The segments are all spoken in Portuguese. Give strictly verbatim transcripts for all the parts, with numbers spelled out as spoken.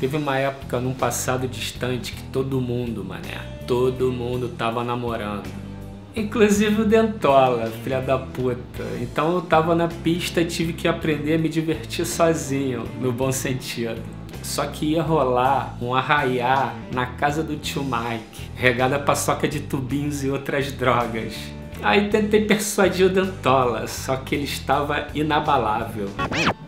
Teve uma época num passado distante que todo mundo, mané, todo mundo tava namorando. Inclusive o Dentola, filha da puta. Então eu tava na pista e tive que aprender a me divertir sozinho, no bom sentido. Só que ia rolar um arraiá na casa do TWOMAIKE, regada a paçoca de tubinhos e outras drogas. Aí tentei persuadir o Dentola, só que ele estava inabalável.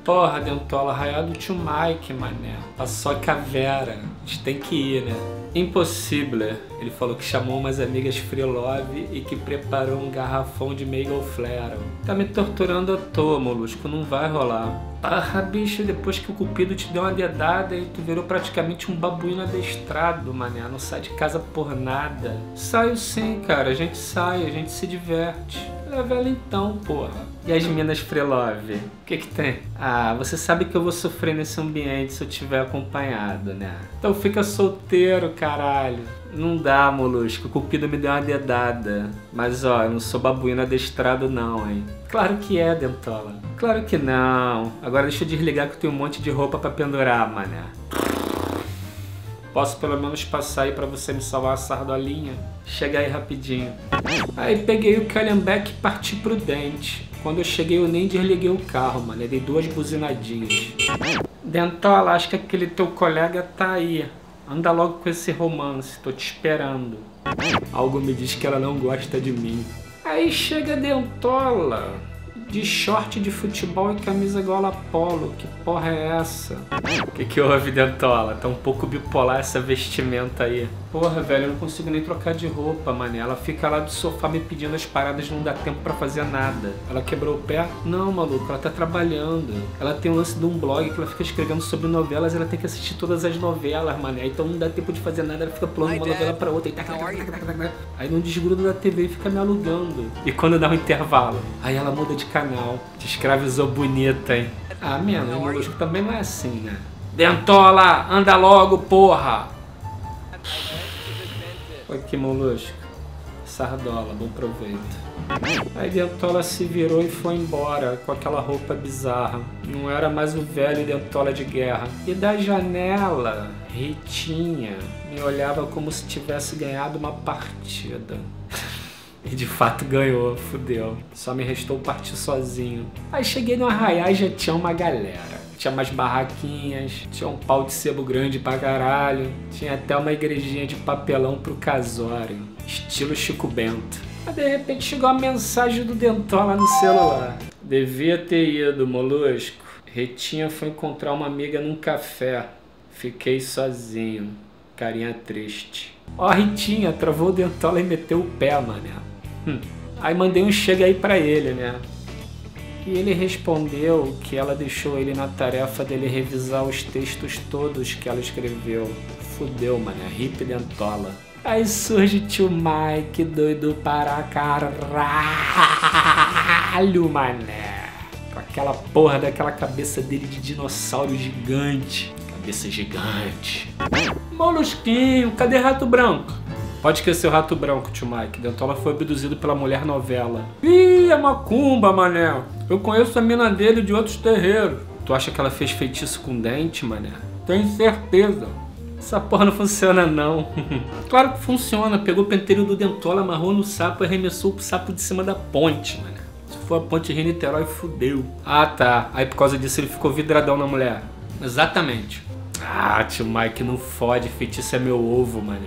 Porra, Dentola, arraiá do TWOMAIKE, mané. Paçoca Vera, a gente tem que ir, né? Impossível. Ele falou que chamou umas amigas free love e que preparou um garrafão de meigowflerow. Tá me torturando à toa, molusco, não vai rolar. Porra, bicho, depois que o cupido te deu uma dedada e tu virou praticamente um babuíno adestrado, mané. Não sai de casa por nada. Saio sim, cara. A gente sai, a gente se diverte. Leva ela então, porra. E as minas free love? O que que tem? Ah, você sabe que eu vou sofrer nesse ambiente se eu tiver acompanhado, né? Então fica solteiro, caralho. Não dá, molusco. O cupido me deu uma dedada. Mas, ó, eu não sou babuíno adestrado não, hein? Claro que é, Dentola. Claro que não. Agora deixa eu desligar que eu tenho um monte de roupa pra pendurar, mané. Posso pelo menos passar aí pra você me salvar a sardolinha? Chega aí rapidinho. Aí peguei o calhambeque e parti pro dente. Quando eu cheguei eu nem desliguei o carro, mano. Eu dei duas buzinadinhas. Dentola, acho que aquele teu colega tá aí. Anda logo com esse romance, tô te esperando. Algo me diz que ela não gosta de mim. Aí chega Dentola, de short de futebol e camisa gola polo. Que porra é essa? Que que houve, Dentola? Tá um pouco bipolar essa vestimenta aí. Porra, velho, eu não consigo nem trocar de roupa, mané. Ela fica lá do sofá me pedindo as paradas, não dá tempo pra fazer nada. Ela quebrou o pé? Não, maluco, ela tá trabalhando. Ela tem o lance de um blog que ela fica escrevendo sobre novelas e ela tem que assistir todas as novelas, mané. Então não dá tempo de fazer nada, ela fica pulando uma novela pra outra. E taca, taca, taca, taca, taca. Aí não desgruda da T V e fica me alugando. E quando dá um intervalo? Aí ela muda de canal. Te escravizou bonita, hein? Ah, minha mãe, molusco também não é assim, né? Dentola, anda logo, porra! Aqui, molusco. Sardola, bom proveito. Aí Dentola se virou e foi embora com aquela roupa bizarra. Não era mais o velho Dentola de guerra. E da janela, Ritinha me olhava como se tivesse ganhado uma partida. E de fato ganhou, fudeu. Só me restou partir sozinho. Aí cheguei no arraiá e já tinha uma galera. Tinha umas barraquinhas, tinha um pau de sebo grande pra caralho. Tinha até uma igrejinha de papelão pro casório. Estilo Chico Bento. Mas de repente chegou a mensagem do Dentola no celular. Devia ter ido, molusco. Ritinha foi encontrar uma amiga num café. Fiquei sozinho. Carinha triste. Ó, Ritinha, travou o Dentola e meteu o pé, mané. Hum. Aí mandei um chega aí pra ele, né? E ele respondeu que ela deixou ele na tarefa dele revisar os textos todos que ela escreveu. Fudeu, mané. Hip Dentola. Aí surge TWOMAIKE, doido para caralho, mané. Com aquela porra daquela cabeça dele de dinossauro gigante. Cabeça gigante. Molusquinho, cadê Rato Branco? Pode esquecer o Rato Branco, TWOMAIKE. Dentola foi abduzido pela mulher novela. Ih, é macumba, mané. Eu conheço a mina dele de outros terreiros. Tu acha que ela fez feitiço com dente, mané? Tenho certeza. Essa porra não funciona, não. Claro que funciona. Pegou o penteiro do Dentola, amarrou no sapo e arremessou o sapo de cima da ponte, mané. Se for a ponte Rio-Niterói, fudeu. Ah, tá. Aí por causa disso ele ficou vidradão na mulher. Exatamente. Ah, TWOMAIKE, não fode. Feitiço é meu ovo, mané.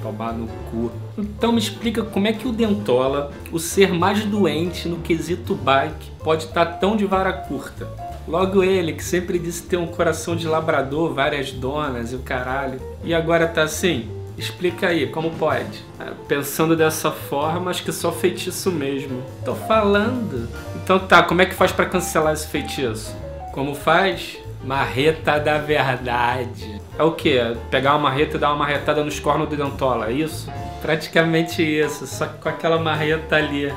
Tomar no cu. Então me explica como é que o Dentola, o ser mais doente no quesito bike, pode estar tão de vara curta. Logo ele, que sempre disse ter um coração de labrador, várias donas e o caralho. E agora tá assim? Explica aí, como pode? Ah, pensando dessa forma, acho que só feitiço mesmo. Tô falando. Então tá, como é que faz pra cancelar esse feitiço? Como faz? Marreta da verdade. É o que? Pegar uma marreta e dar uma marretada nos cornos do Dentola, é isso? Praticamente isso, só que com aquela marreta ali.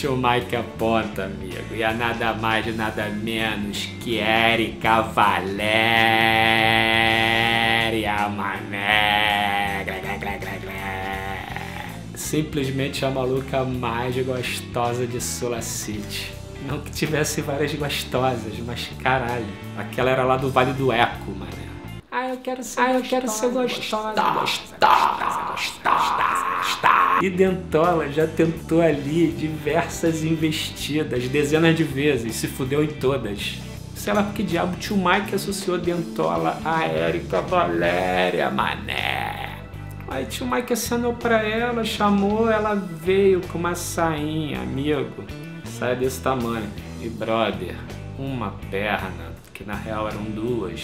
TWOMAIKE aponta, amigo, e é nada mais, nada menos que Érica Valéria, mané. Simplesmente a maluca mais gostosa de Sula City. Não que tivesse várias gostosas, mas caralho. Aquela era lá do Vale do Eco, mané. Aí eu quero ser ah, eu quero ser gostosa. Gostosa, gostosa. E Dentola já tentou ali diversas investidas, dezenas de vezes, se fudeu em todas. Sei lá porque diabo TWOMAIKE associou Dentola a Érica Valéria, mané. Aí TWOMAIKE acenou pra ela, chamou, ela veio com uma sainha, amigo. Saia desse tamanho. E brother, uma perna, que na real eram duas,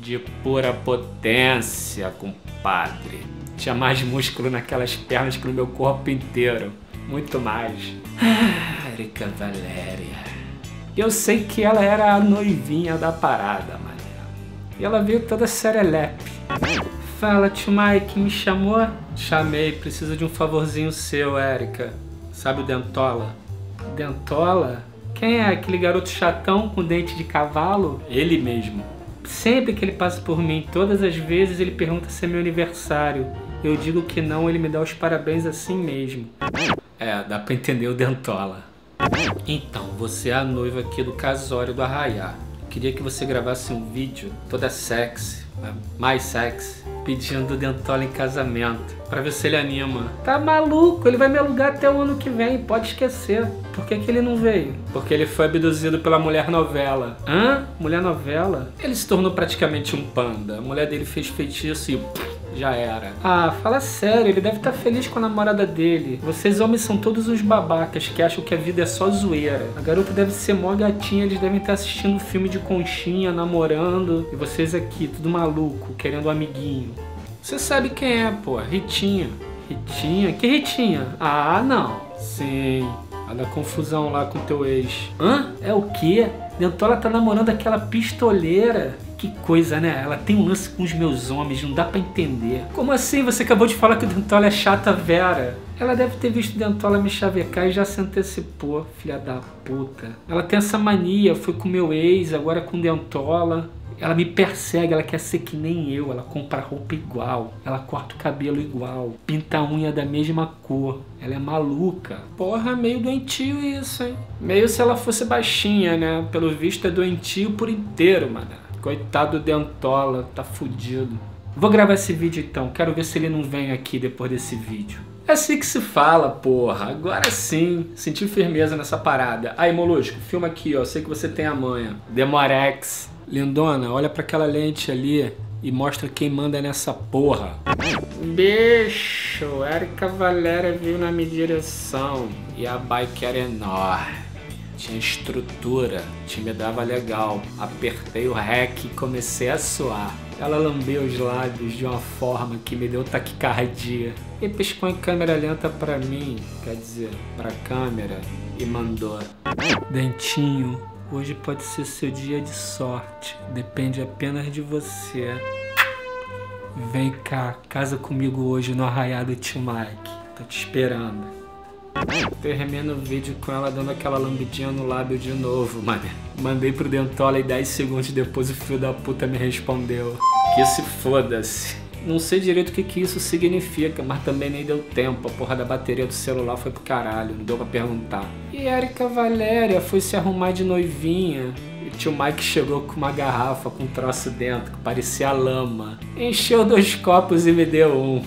de pura potência, compadre. Tinha mais músculo naquelas pernas que no meu corpo inteiro. Muito mais. Ah, Érica Valéria. Eu sei que ela era a noivinha da parada, mano. E ela veio toda serelepe. Fala, TWOMAIKE, me chamou? Chamei, preciso de um favorzinho seu, Érica. Sabe o Dentola? Dentola? Quem é aquele garoto chatão com dente de cavalo? Ele mesmo. Sempre que ele passa por mim, todas as vezes ele pergunta se é meu aniversário. Eu digo que não, ele me dá os parabéns assim mesmo. É, dá pra entender o Dentola. Então, você é a noiva aqui do casório do Arraiá. Queria que você gravasse um vídeo toda sexy, mais sexy, pedindo o Dentola em casamento, pra ver se ele anima. Tá maluco? Ele vai me alugar até o ano que vem, pode esquecer. Por que que ele não veio? Porque ele foi abduzido pela mulher novela. Hã? Mulher novela? Ele se tornou praticamente um panda. A mulher dele fez feitiço e... já era. Ah, fala sério, ele deve estar feliz com a namorada dele. Vocês homens são todos uns babacas que acham que a vida é só zoeira. A garota deve ser mó gatinha, eles devem estar assistindo filme de conchinha, namorando. E vocês aqui, tudo maluco, querendo um amiguinho. Você sabe quem é, pô, Ritinha. Ritinha? Que Ritinha? Ah, não. Sim, a da confusão lá com teu ex. Hã? É o quê? Dentola tá namorando aquela pistoleira. Que coisa, né? Ela tem um lance com os meus homens, não dá pra entender. Como assim? Você acabou de falar que o Dentola é chata, Vera. Ela deve ter visto o Dentola me chavecar e já se antecipou, filha da puta. Ela tem essa mania, foi com meu ex, agora com Dentola. Ela me persegue, ela quer ser que nem eu, ela compra roupa igual, ela corta o cabelo igual, pinta a unha da mesma cor, ela é maluca. Porra, meio doentio isso, hein? Meio se ela fosse baixinha, né? Pelo visto é doentio por inteiro, mano. Coitado do Dentola, tá fudido. Vou gravar esse vídeo então, quero ver se ele não vem aqui depois desse vídeo. É assim que se fala, porra, agora sim. Senti firmeza nessa parada. Aí, molusco, filma aqui, ó, sei que você tem a manha. Demorex. Lindona, olha pra aquela lente ali e mostra quem manda nessa porra. Bicho, Érica Valéria veio na minha direção e a bike era enorme. Tinha estrutura, te me dava legal. Apertei o rec e comecei a suar. Ela lambeu os lábios de uma forma que me deu taquicardia. E piscou em câmera lenta pra mim, quer dizer, pra câmera, e mandou. Dentinho, hoje pode ser seu dia de sorte. Depende apenas de você. Vem cá, casa comigo hoje no Arraiá do TWOMAIKE. Tô te esperando. Termino o vídeo com ela dando aquela lambidinha no lábio de novo, mano. Mandei pro Dentola e dez segundos depois o filho da puta me respondeu. Que se foda-se. Não sei direito o que que isso significa, mas também nem deu tempo. A porra da bateria do celular foi pro caralho, não deu pra perguntar. E Érica Valéria foi se arrumar de noivinha. E TWOMAIKE chegou com uma garrafa com um troço dentro que parecia lama. Encheu dois copos e me deu um.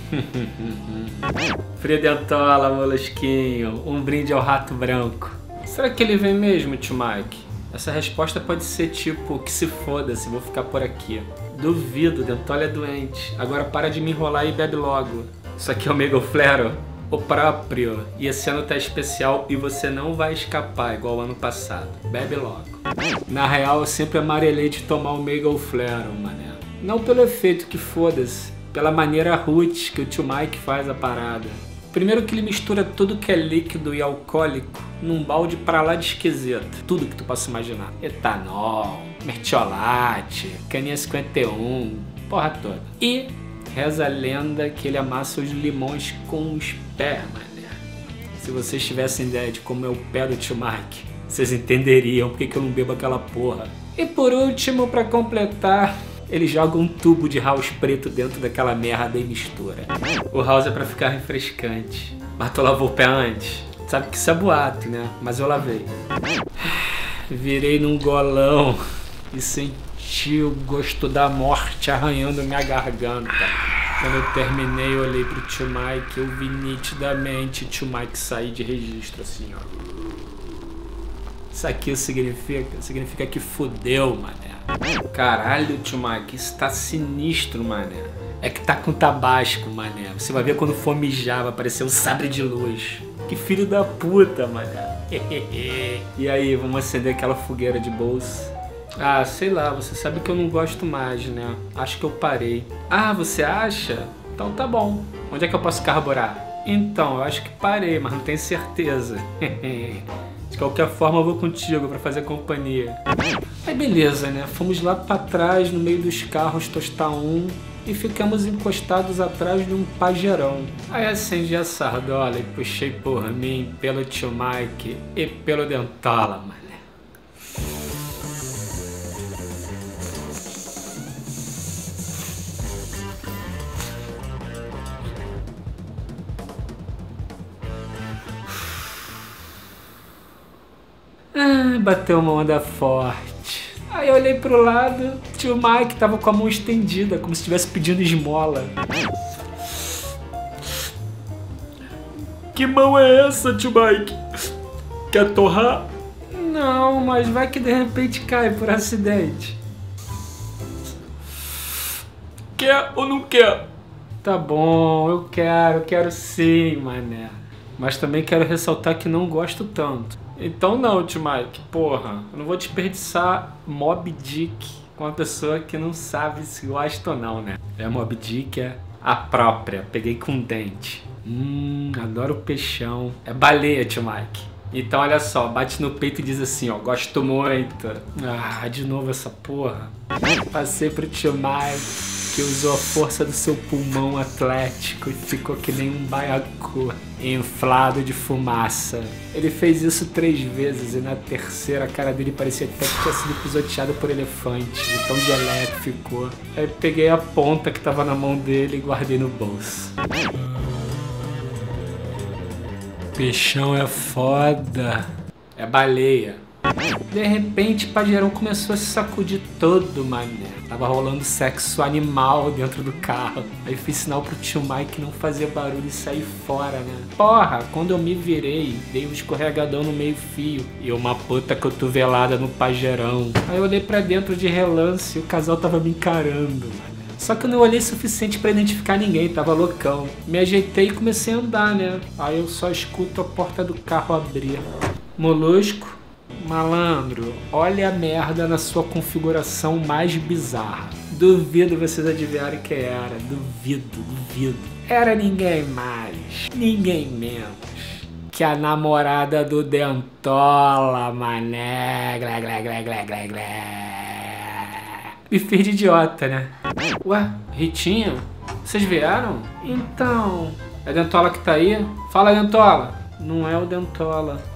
Free Dentola, molusquinho, um brinde ao rato branco. Será que ele vem mesmo, TWOMAIKE? Essa resposta pode ser tipo, que se foda-se, vou ficar por aqui. Duvido, Dentola é doente. Agora para de me enrolar e bebe logo. Isso aqui é o meigowflerow? O próprio. E esse ano tá especial e você não vai escapar igual o ano passado. Bebe logo. Na real, eu sempre amarelei de tomar o meigowflerow, mané. Não pelo efeito que foda-se, pela maneira roots que o TWOMAIKE faz a parada. Primeiro que ele mistura tudo que é líquido e alcoólico num balde pra lá de esquisito. Tudo que tu possa imaginar. Etanol, mertiolate, caninha cinquenta e um, porra toda. E reza a lenda que ele amassa os limões com os pés, mané. Se vocês tivessem ideia de como é o pé do TWOMAIKE, vocês entenderiam porque que eu não bebo aquela porra. E por último, pra completar... ele joga um tubo de house preto dentro daquela merda e mistura. O house é pra ficar refrescante. Mas tu lavou o pé antes? Sabe que isso é boato, né? Mas eu lavei. Virei num golão e senti senti o gosto da morte arranhando minha garganta. Quando eu terminei, eu olhei pro TWOMAIKE, eu vi nitidamente TWOMAIKE sair de registro, assim, ó. Isso aqui significa? Significa que fodeu, mané. Caralho, TWOMAIKE, isso tá sinistro, mané. É que tá com tabasco, mané. Você vai ver quando for mijar, vai aparecer um sabre de luz. Que filho da puta, mané. E aí, vamos acender aquela fogueira de bolsa? Ah, sei lá, você sabe que eu não gosto mais, né? Acho que eu parei. Ah, você acha? Então tá bom. Onde é que eu posso carburar? Então, eu acho que parei, mas não tenho certeza. De qualquer forma, eu vou contigo pra fazer companhia. Aí beleza, né? Fomos lá pra trás, no meio dos carros, tostar um. E ficamos encostados atrás de um pajeirão. Aí acendi a sardola e puxei por mim, pelo TWOMAIKE e pelo Dentola, mano. Ah, bateu uma onda forte. Aí eu olhei pro lado, TWOMAIKE tava com a mão estendida, como se estivesse pedindo esmola. Que mão é essa, TWOMAIKE? Quer torrar? Não, mas vai que de repente cai por acidente. Quer ou não quer? Tá bom, eu quero, quero sim, mané. Mas também quero ressaltar que não gosto tanto. Então não, TWOMAIKE, porra, eu não vou desperdiçar Moby Dick com uma pessoa que não sabe se gosta ou não, né? É, Moby Dick é a própria, peguei com dente. Hum, adoro peixão. É baleia, TWOMAIKE. Então olha só, bate no peito e diz assim, ó, gosto muito. Ah, de novo essa porra. Passei pro TWOMAIKE, que usou a força do seu pulmão atlético e ficou que nem um baiacu, inflado de fumaça. Ele fez isso três vezes e na terceira a cara dele parecia até que tinha sido pisoteada por elefante, de tão gelé que ficou. Aí peguei a ponta que tava na mão dele e guardei no bolso. Peixão é foda. É baleia. De repente, o pajeirão começou a se sacudir todo, mané. Tava rolando sexo animal dentro do carro. Aí fiz sinal pro TWOMAIKE não fazer barulho e sair fora, né? Porra, quando eu me virei, dei um escorregadão no meio fio e uma puta cotovelada no pajeirão. Aí eu olhei pra dentro de relance e o casal tava me encarando, mané. Só que eu não olhei suficiente pra identificar ninguém, tava loucão. Me ajeitei e comecei a andar, né? Aí eu só escuto a porta do carro abrir. Molusco. Malandro, olha a merda na sua configuração mais bizarra. Duvido vocês adivinharem quem era. Duvido, duvido. Era ninguém mais, ninguém menos que a namorada do Dentola, mané. Glé, glé, glé, glé, glé, glé. Me fez de idiota, né? Ué, Ritinha? Vocês vieram? Então... É Dentola que tá aí? Fala, Dentola. Não é o Dentola.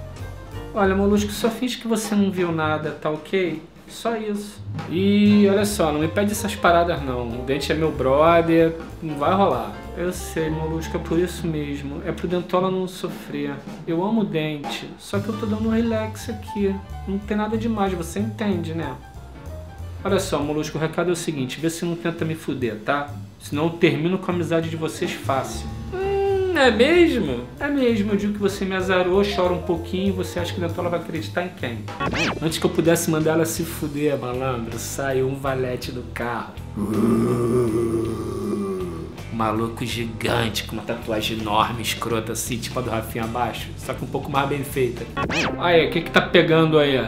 Olha, Molusco, só finge que você não viu nada, tá ok? Só isso. E olha só, não me pede essas paradas não. O Dente é meu brother, não vai rolar. Eu sei, Molusco, é por isso mesmo. É pro Dentola não sofrer. Eu amo o Dente, só que eu tô dando um relax aqui. Não tem nada demais, você entende, né? Olha só, Molusco, o recado é o seguinte, vê se não tenta me fuder, tá? Senão eu termino com a amizade de vocês fácil. É mesmo? É mesmo, eu digo que você me azarou, chora um pouquinho, você acha que Dentola vai acreditar em quem? Antes que eu pudesse mandar ela se fuder, malandro, saiu um valete do carro. Um maluco gigante, com uma tatuagem enorme, escrota assim, tipo a do Rafinha abaixo, só que um pouco mais bem feita. Aí, o que que tá pegando aí?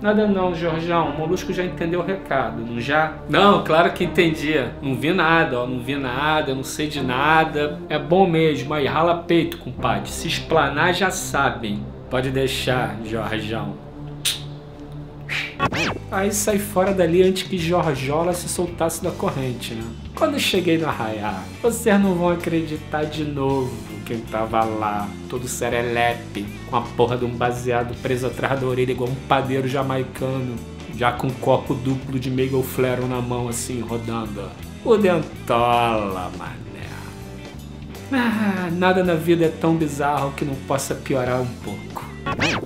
Nada não, Jorjão, o Molusco já entendeu o recado, não já? Não, claro que entendi. Não vi nada, ó, não vi nada, não sei de nada. É bom mesmo, aí rala peito, compadre. Se explanar já sabem. Pode deixar, Jorjão. Aí saí fora dali antes que Jorjola se soltasse da corrente, né? Quando eu cheguei no Arraiá, vocês não vão acreditar de novo quem tava lá, todo serelepe, com a porra de um baseado preso atrás da orelha igual um padeiro jamaicano, já com um copo duplo de meigowflerow na mão assim, rodando. O Dentola, mané. Ah, nada na vida é tão bizarro que não possa piorar um pouco.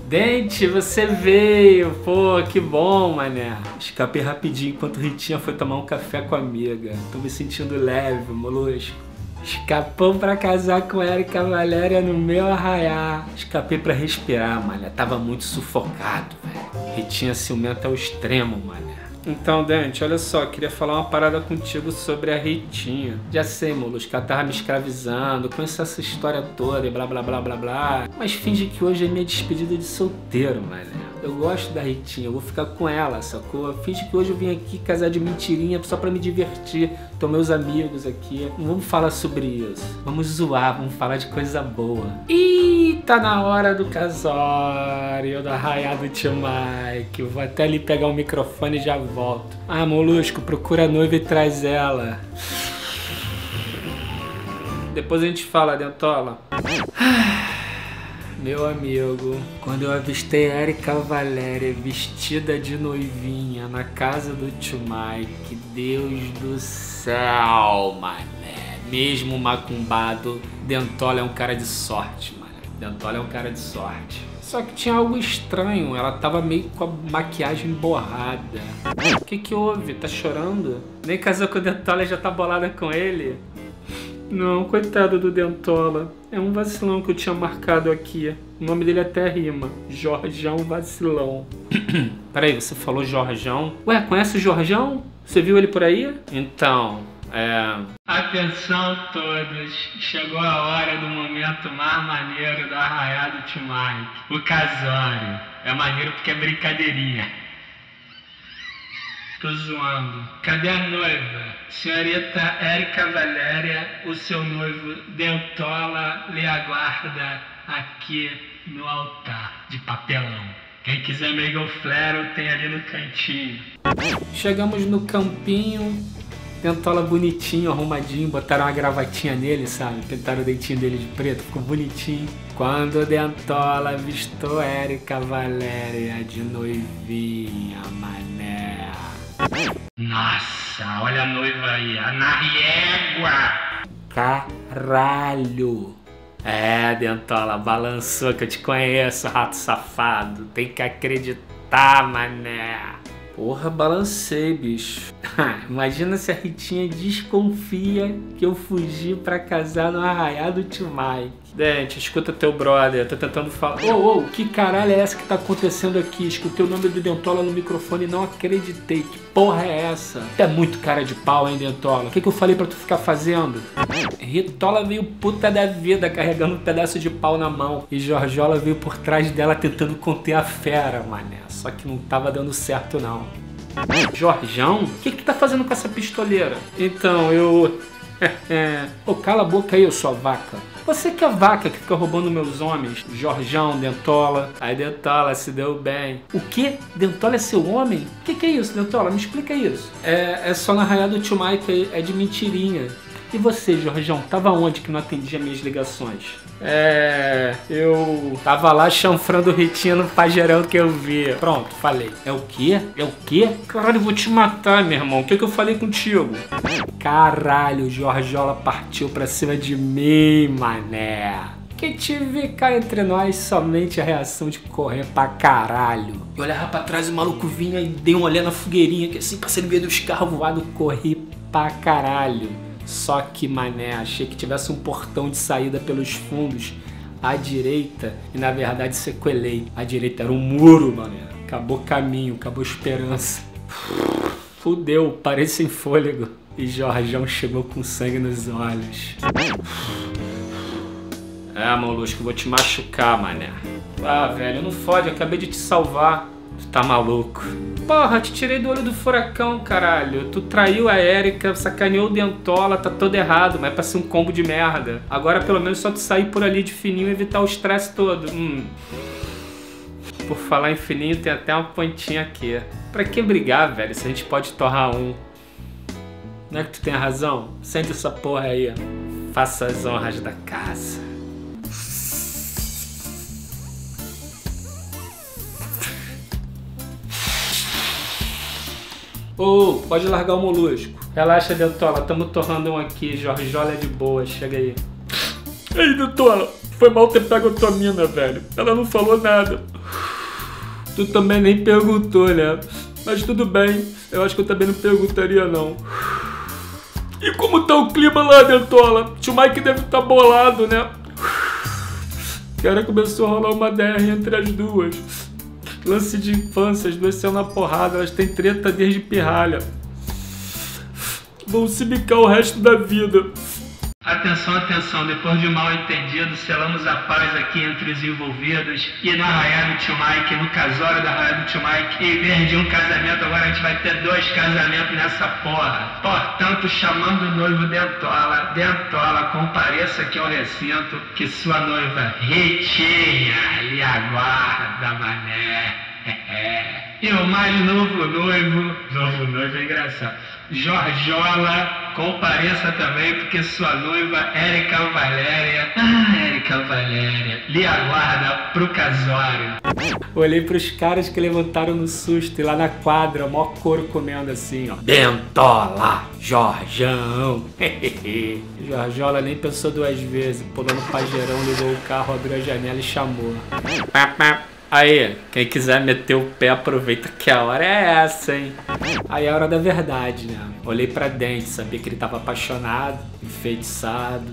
Dente, você veio! Pô, que bom, mané! Escapei rapidinho enquanto Ritinha foi tomar um café com a amiga. Tô me sentindo leve, molusco. Escapou pra casar com Erika Valéria no meu Arraiá. Escapei pra respirar, mané. Tava muito sufocado, velho. Ritinha ciumenta ao extremo, mané. Então, Dente, olha só, queria falar uma parada contigo sobre a Ritinha. Já sei, molusco, ela tava me escravizando, conheço essa história toda e blá blá blá blá blá. Mas finge que hoje é minha despedida de solteiro, mané. Eu gosto da Ritinha, eu vou ficar com ela, sacou? Finge que hoje eu vim aqui casar de mentirinha só pra me divertir. Tô meus amigos aqui, não vamos falar sobre isso. Vamos zoar, vamos falar de coisa boa. Ih, tá na hora do casório, do Arraiá do TWOMAIKE. Vou até ali pegar o microfone e já vou. Volto. Ah, molusco, procura a noiva e traz ela. Depois a gente fala, Dentola. Meu amigo, quando eu avistei Erika Valéria vestida de noivinha na casa do TWOMAIKE, Deus do céu, mané. Mesmo macumbado, Dentola é um cara de sorte, mané. Dentola é um cara de sorte. Só que tinha algo estranho, ela tava meio com a maquiagem borrada. O que que houve? Tá chorando? Nem casou com o Dentola e já tá bolada com ele? Não, coitado do Dentola. É um vacilão que eu tinha marcado aqui. O nome dele até rima. Jorjão Vacilão. Peraí, você falou Jorjão? Ué, conhece o Jorjão? Você viu ele por aí? Então... É... Atenção todos, chegou a hora do momento mais maneiro do Arraiá do TWOMAIKE, o casório. É maneiro porque é brincadeirinha. Tô zoando. Cadê a noiva? Senhorita Erika Valéria, o seu noivo Dentola lhe aguarda aqui no altar de papelão. Quem quiser meigowflerow tem ali no cantinho. Chegamos no campinho. Dentola bonitinho, arrumadinho, botaram uma gravatinha nele, sabe? Pintaram o dentinho dele de preto, ficou bonitinho. Quando Dentola avistou Erika Valéria de noivinha, mané. Nossa, olha a noiva aí, a narriégua! Caralho! É, Dentola, balançou que eu te conheço, rato safado. Tem que acreditar, mané. Porra, balancei, bicho. Imagina se a Ritinha desconfia que eu fugi pra casar no Arraiá do TWOMAIKE. Dente, escuta teu brother, tá tentando falar. Ô, ô, que caralho é essa que tá acontecendo aqui? Escutei o nome do Dentola no microfone e não acreditei. Que porra é essa? Tá muito cara de pau, hein, Dentola? O que que eu falei pra tu ficar fazendo? Ritola veio puta da vida, carregando um pedaço de pau na mão. E Jorjola veio por trás dela tentando conter a fera, mané. Só que não tava dando certo, não. Jorjão? O que que tá fazendo com essa pistoleira? Então, eu... Ô, cala a boca aí, eu sou a vaca. Você que é vaca que fica roubando meus homens. Jorjão, Dentola. Aí Dentola se deu bem. O que? Dentola é seu homem? O que que é isso, Dentola? Me explica isso. É, é só na Arraiá do TWOMAIKE, é de mentirinha. E você, Jorjão, tava onde que não atendia minhas ligações? É... Eu... Tava lá chanfrando o Ritinha no pajeirão que eu vi. Pronto, falei. É o quê? É o quê? Caralho, eu vou te matar, meu irmão. O que que eu falei contigo? Caralho, Jorjola partiu pra cima de mim, mané. Que tive cá entre nós somente a reação de correr pra caralho. Eu olhava pra trás, o maluco vinha e deu uma olhada na fogueirinha, que assim, passei no meio dos carros voados, corri pra caralho. Só que, mané, achei que tivesse um portão de saída pelos fundos à direita e, na verdade, sequelei. À direita era um muro, mané. Acabou caminho, acabou esperança. Fudeu, parei sem fôlego. E Jorjão chegou com sangue nos olhos. É, molusco, vou te machucar, mané. Ah, velho, não fode, eu acabei de te salvar. Tu tá maluco? Porra, te tirei do olho do furacão, caralho. Tu traiu a Erika, sacaneou o Dentola, tá todo errado, mas é pra ser um combo de merda. Agora pelo menos só tu sair por ali de fininho e evitar o estresse todo. Hum. Por falar em fininho, tem até uma pontinha aqui. Pra que brigar, velho, se a gente pode torrar um? Não é que tu tem razão? Sente essa porra aí. Faça as honras da casa. Ô, oh, pode largar o molusco. Relaxa, Dentola, tamo torrando um aqui. Jorjola é de boa, chega aí. Ei, Dentola, Foi mal ter pego a tua mina, velho. Ela não falou nada. Tu também nem perguntou, né? Mas tudo bem. Eu acho que eu também não perguntaria, não. E como tá o clima lá, Dentola? O TWOMAIKE deve estar bolado, né? Cara, começou a rolar uma D R entre as duas. Lance de infância, as duas saíram na porrada. Elas têm treta desde pirralha. Vão se bicar o resto da vida. Atenção, atenção, depois de mal entendido, selamos a paz aqui entre os envolvidos. E na Arraiá do TWOMAIKE, no casório da Arraiá do TWOMAIKE, em vez de um casamento, agora a gente vai ter dois casamentos nessa porra. Portanto, chamando o noivo Dentola, Dentola, compareça aqui ao recinto, que sua noiva Ritinha lhe aguarda, mané. E o mais novo noivo, novo noivo é engraçado, Jorjola, compareça também, porque sua noiva Érica Valéria, ah, Érica Valéria, lhe aguarda pro casório. Olhei pros caras que levantaram no susto e lá na quadra, mó couro comendo assim, ó. Dentola, Jorjão. Jorjola nem pensou duas vezes, pulou no pajeirão, ligou o carro, abriu a janela e chamou. Aí, quem quiser meter o pé, aproveita que a hora é essa, hein? Aí é a hora da verdade, né? Olhei pra Dente, sabia que ele tava apaixonado, enfeitiçado,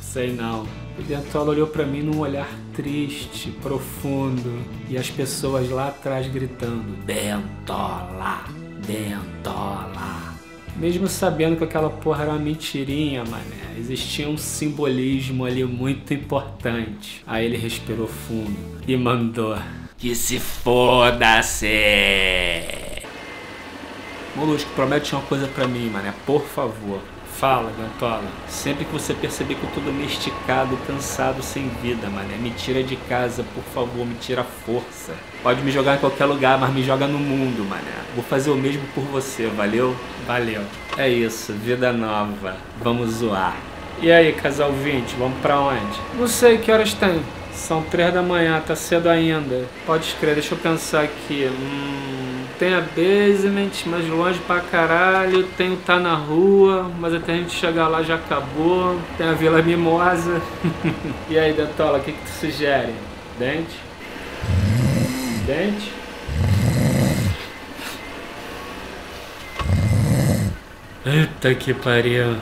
sei não. O Dentola olhou pra mim num olhar triste, profundo, e as pessoas lá atrás gritando: Dentola, Dentola. Mesmo sabendo que aquela porra era uma mentirinha, mané, existia um simbolismo ali muito importante. Aí ele respirou fundo e mandou: que se foda-se! Molusco, promete uma coisa pra mim, mané, por favor. Fala, Dentola. Sempre que você perceber que eu tô domesticado, cansado, sem vida, mané, me tira de casa, por favor, me tira a força. Pode me jogar em qualquer lugar, mas me joga no mundo, mané. Vou fazer o mesmo por você, valeu? Valeu. É isso, vida nova. Vamos zoar. E aí, casal vinte, vamos pra onde? Não sei, que horas tem? São três da manhã, tá cedo ainda. Pode escrever, deixa eu pensar aqui. Hum, tem a basement, mas longe pra caralho. Tem o Tá Na Rua, mas até a gente chegar lá já acabou. Tem a Vila Mimosa. E aí, Dentola, o que, que tu sugere? Dente? Dente? Eita que pariu.